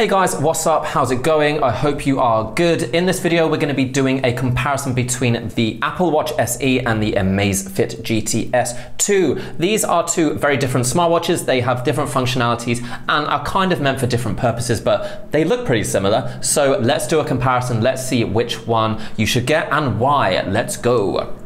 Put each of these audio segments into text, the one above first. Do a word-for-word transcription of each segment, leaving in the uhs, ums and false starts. Hey guys, what's up? How's it going? I hope you are good. In this video, we're going to be doing a comparison between the Apple Watch S E and the Amazfit G T S two. These are two very different smartwatches. They have different functionalities and are kind of meant for different purposes, but they look pretty similar. So let's do a comparison. Let's see which one you should get and why. Let's go.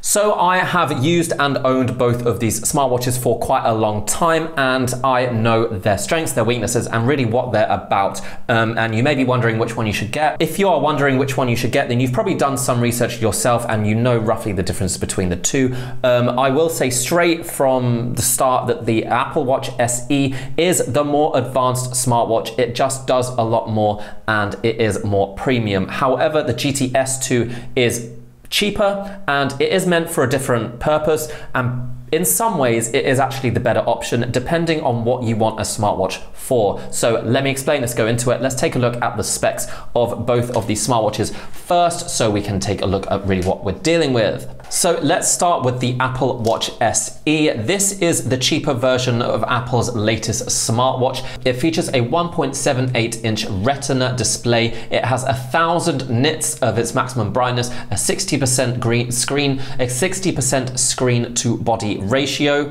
So I have used and owned both of these smartwatches for quite a long time, and I know their strengths, their weaknesses, and really what they're about. Um, and you may be wondering which one you should get. If you are wondering which one you should get, then you've probably done some research yourself and you know roughly the difference between the two. Um, I will say straight from the start that the Apple Watch S E is the more advanced smartwatch. It just does a lot more and it is more premium. However, the G T S two is cheaper and it is meant for a different purpose, and in some ways it is actually the better option depending on what you want a smartwatch for. So let me explain, let's go into it. Let's take a look at the specs of both of these smartwatches first so we can take a look at really what we're dealing with. So let's start with the Apple Watch S E. This is the cheaper version of Apple's latest smartwatch. It features a one point seven eight inch retina display. It has a thousand nits of its maximum brightness, a sixty percent green screen, a sixty percent screen to body ratio,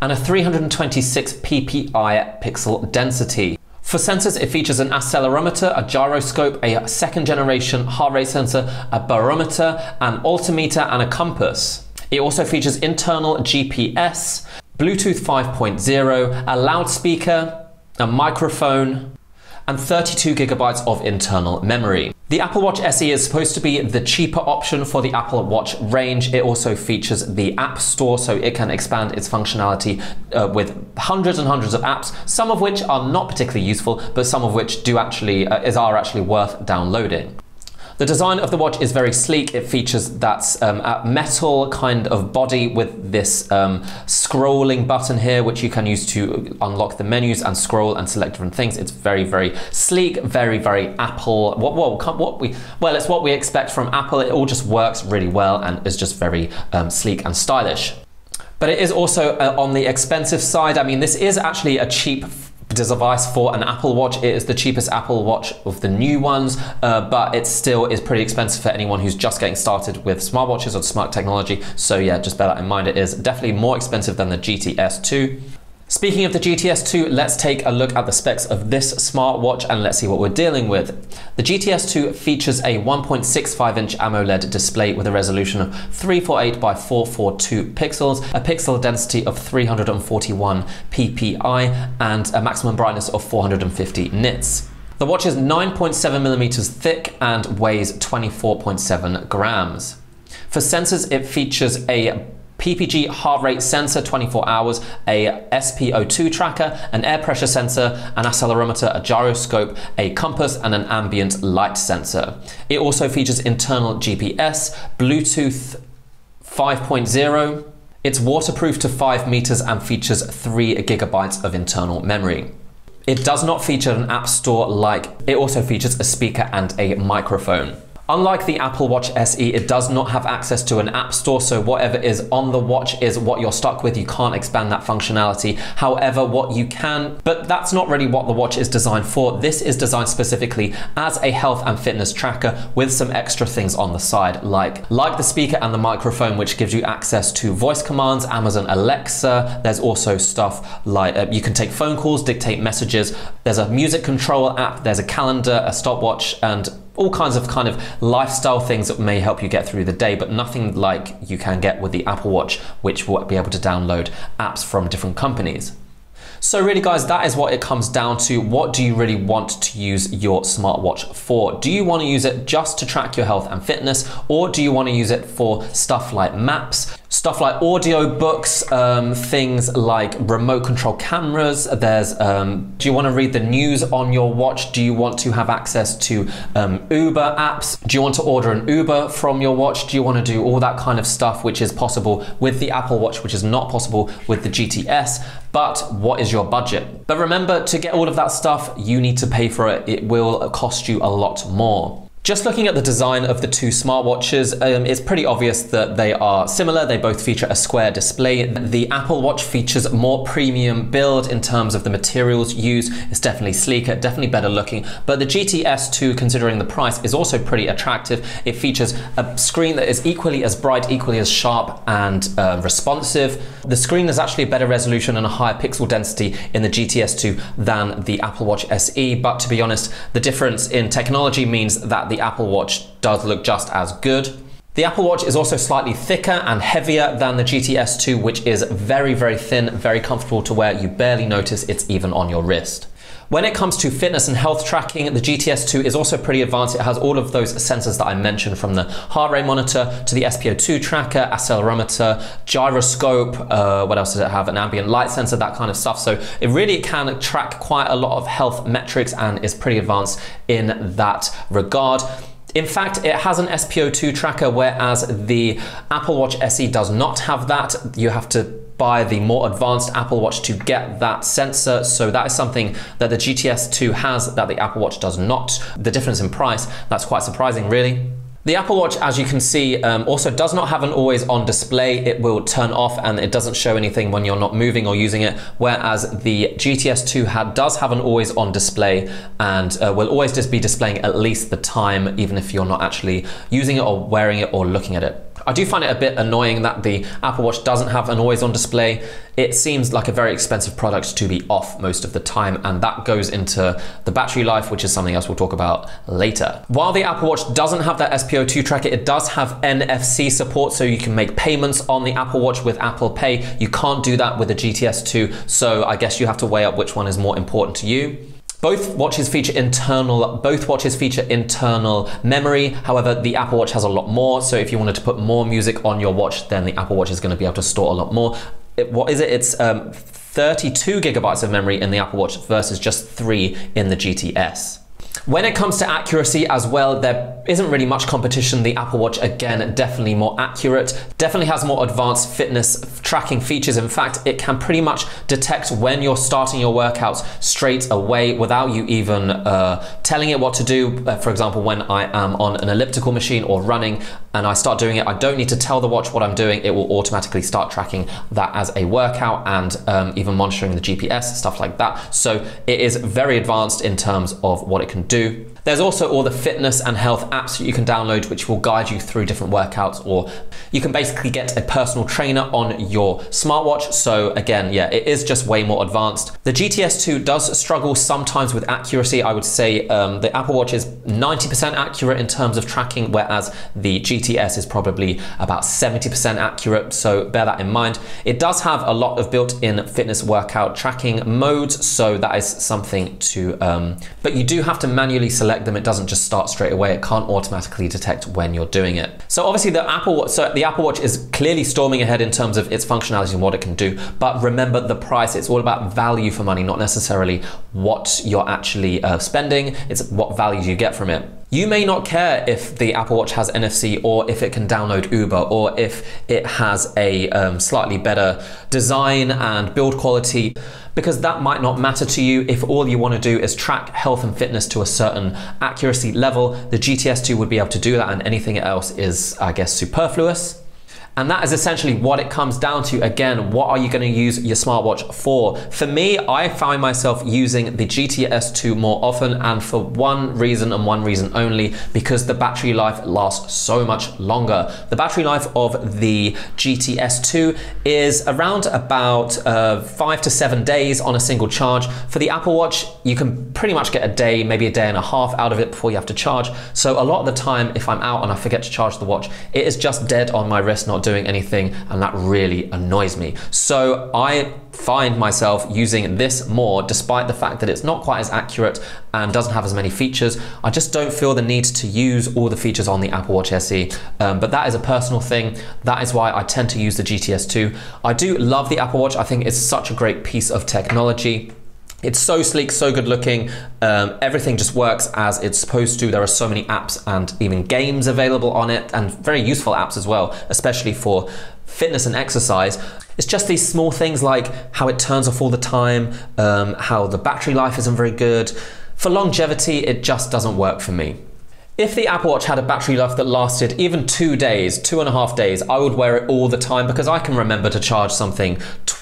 and a three hundred twenty-six P P I pixel density. For sensors, it features an accelerometer, a gyroscope, a second generation heart rate sensor, a barometer, an altimeter, and a compass. It also features internal G P S, Bluetooth five point oh, a loudspeaker, a microphone, and thirty-two gigabytes of internal memory. The Apple Watch S E is supposed to be the cheaper option for the Apple Watch range. It also features the App Store, so it can expand its functionality uh, with hundreds and hundreds of apps, some of which are not particularly useful, but some of which do actually uh, is are actually worth downloading. The design of the watch is very sleek. It features that um, metal kind of body with this um, scrolling button here, which you can use to unlock the menus and scroll and select different things. It's very, very sleek, very, very Apple. What, what, what we, well, it's what we expect from Apple. It all just works really well and is just very um, sleek and stylish. But it is also uh, on the expensive side. I mean, this is actually a cheap device for an Apple Watch. It is the cheapest Apple Watch of the new ones, uh, but it still is pretty expensive for anyone who's just getting started with smartwatches or smart technology. So yeah, just bear that in mind. It is definitely more expensive than the G T S two. Speaking of the G T S two, let's take a look at the specs of this smartwatch and let's see what we're dealing with. The G T S two features a one point six five inch AMOLED display with a resolution of three forty-eight by four forty-two pixels, a pixel density of three hundred forty-one P P I, and a maximum brightness of four hundred fifty nits. The watch is nine point seven millimeters thick and weighs twenty-four point seven grams. For sensors, it features a P P G heart rate sensor, twenty-four hours, a S P O two tracker, an air pressure sensor, an accelerometer, a gyroscope, a compass, and an ambient light sensor. It also features internal G P S, Bluetooth five point oh. It's waterproof to five meters and features three gigabytes of internal memory. It does not feature an app store like. It also features a speaker and a microphone. Unlike the Apple Watch S E, it does not have access to an app store, so whatever is on the watch is what you're stuck with. You can't expand that functionality. However, what you can, but that's not really what the watch is designed for. This is designed specifically as a health and fitness tracker with some extra things on the side, like, like the speaker and the microphone, which gives you access to voice commands, Amazon Alexa. There's also stuff like, uh, you can take phone calls, dictate messages. There's a music control app, there's a calendar, a stopwatch, and all kinds of kind of lifestyle things that may help you get through the day, but nothing like you can get with the Apple Watch, which will be able to download apps from different companies. So really guys, that is what it comes down to. What do you really want to use your smartwatch for? Do you want to use it just to track your health and fitness, or do you want to use it for stuff like maps, stuff like audio books, um, things like remote control cameras? There's, um, do you want to read the news on your watch? Do you want to have access to um, Uber apps? Do you want to order an Uber from your watch? Do you want to do all that kind of stuff which is possible with the Apple Watch, which is not possible with the G T S? But what is your budget? But remember, to get all of that stuff, you need to pay for it. It will cost you a lot more. Just looking at the design of the two smartwatches, um, it's pretty obvious that they are similar. They both feature a square display. The Apple Watch features more premium build in terms of the materials used. It's definitely sleeker, definitely better looking. But the G T S two, considering the price, is also pretty attractive. It features a screen that is equally as bright, equally as sharp and uh, responsive. The screen is actually a better resolution and a higher pixel density in the G T S two than the Apple Watch S E. But to be honest, the difference in technology means that the The Apple Watch does look just as good. The Apple Watch is also slightly thicker and heavier than the G T S two, which is very, very thin, very comfortable to wear. You barely notice it's even on your wrist. When it comes to fitness and health tracking, the G T S two is also pretty advanced. It has all of those sensors that I mentioned, from the heart rate monitor to the S P O two tracker, accelerometer, gyroscope, uh, what else does it have? An ambient light sensor, that kind of stuff. So it really can track quite a lot of health metrics and is pretty advanced in that regard. In fact, it has an S P O two tracker, whereas the Apple Watch S E does not have that. You have to buy the more advanced Apple Watch to get that sensor. So that is something that the G T S two has that the Apple Watch does not. The difference in price, that's quite surprising really. The Apple Watch, as you can see, um, also does not have an always on display. It will turn off and it doesn't show anything when you're not moving or using it, whereas the G T S two ha does have an always on display and uh, will always just be displaying at least the time, even if you're not actually using it or wearing it or looking at it. I do find it a bit annoying that the Apple Watch doesn't have an always on display. It seems like a very expensive product to be off most of the time, and that goes into the battery life, which is something else we'll talk about later. While the Apple Watch doesn't have that S P O two tracker, it does have N F C support, so you can make payments on the Apple Watch with Apple Pay. You can't do that with the G T S two, so I guess you have to weigh up which one is more important to you. Both watches feature internal, both watches feature internal memory. However, the Apple Watch has a lot more. So if you wanted to put more music on your watch, then the Apple Watch is going to be able to store a lot more. It, what is it? It's um, thirty-two gigabytes of memory in the Apple Watch versus just three in the G T S. When it comes to accuracy as well, there isn't really much competition. The Apple Watch, again, definitely more accurate, definitely has more advanced fitness tracking features. In fact, it can pretty much detect when you're starting your workouts straight away without you even uh, telling it what to do. Uh, for example, when I am on an elliptical machine or running and I start doing it, I don't need to tell the watch what I'm doing. It will automatically start tracking that as a workout and um, even monitoring the G P S, stuff like that. So it is very advanced in terms of what it can do. Do. There's also all the fitness and health apps that you can download, which will guide you through different workouts, or you can basically get a personal trainer on your smartwatch. So again, yeah, it is just way more advanced. The G T S two does struggle sometimes with accuracy. I would say um, the Apple Watch is ninety percent accurate in terms of tracking, whereas the G T S is probably about seventy percent accurate. So bear that in mind. It does have a lot of built-in fitness workout tracking modes. So that is something to, um, but you do have to manage manually select them. It doesn't just start straight away. It can't automatically detect when you're doing it. So obviously the Apple Watch, so the Apple Watch is clearly storming ahead in terms of its functionality and what it can do. But remember the price. It's all about value for money, not necessarily what you're actually uh, spending. It's what value you get from it. You may not care if the Apple Watch has N F C, or if it can download Uber, or if it has a um, slightly better design and build quality, because that might not matter to you if all you want to do is track health and fitness to a certain accuracy level. The G T S two would be able to do that, and anything else is, I guess, superfluous. And that is essentially what it comes down to. Again, what are you going to use your smartwatch for? For me, I find myself using the G T S two more often, and for one reason and one reason only, because the battery life lasts so much longer. The battery life of the G T S two is around about uh, five to seven days on a single charge. For the Apple Watch, you can pretty much get a day, maybe a day and a half out of it before you have to charge. So a lot of the time, if I'm out and I forget to charge the watch, it is just dead on my wrist, not doing anything, and that really annoys me. So I find myself using this more, despite the fact that it's not quite as accurate and doesn't have as many features. I just don't feel the need to use all the features on the Apple Watch S E, um, but that is a personal thing. That is why I tend to use the G T S two. I do love the Apple Watch. I think it's such a great piece of technology. It's so sleek, so good looking. Um, everything just works as it's supposed to. There are so many apps and even games available on it, and very useful apps as well, especially for fitness and exercise. It's just these small things like how it turns off all the time, um, how the battery life isn't very good. For longevity, it just doesn't work for me. If the Apple Watch had a battery life that lasted even two days, two and a half days, I would wear it all the time because I can remember to charge something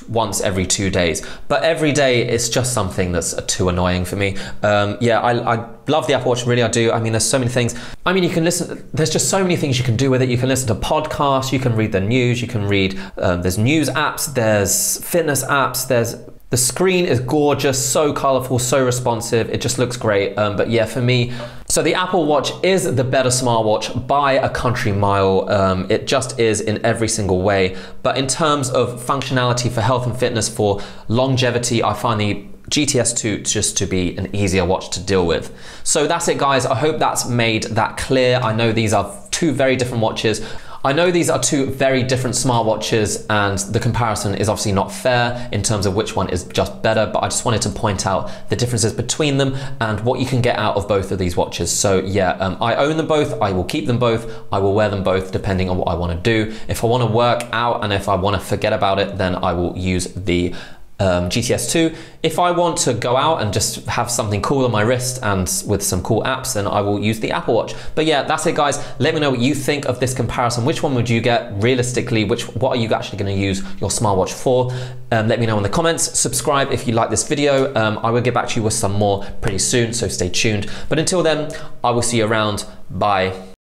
once every two days. But every day, it's just something that's too annoying for me. Um, yeah, I, I love the Apple Watch, really I do. I mean, there's so many things. I mean, you can listen, there's just so many things you can do with it. You can listen to podcasts, you can read the news, you can read, um, there's news apps, there's fitness apps, there's the screen is gorgeous, so colorful, so responsive. It just looks great. Um, but yeah, for me, so the Apple Watch is the better smartwatch by a country mile. Um, it just is in every single way. But in terms of functionality for health and fitness, for longevity, I find the G T S two just to be an easier watch to deal with. So that's it, guys. I hope that's made that clear. I know these are two very different watches. I know these are two very different smartwatches and the comparison is obviously not fair in terms of which one is just better, but I just wanted to point out the differences between them and what you can get out of both of these watches. So yeah, um, I own them both, I will keep them both, I will wear them both depending on what I want to do. If I want to work out and if I want to forget about it, then I will use the Um, G T S two. If I want to go out and just have something cool on my wrist and with some cool apps, then I will use the Apple Watch. But yeah, that's it, guys. Let me know what you think of this comparison. Which one would you get realistically? Which what are you actually going to use your smartwatch for? Um, let me know in the comments. Subscribe if you like this video. Um, I will get back to you with some more pretty soon, so stay tuned. But until then, I will see you around. Bye.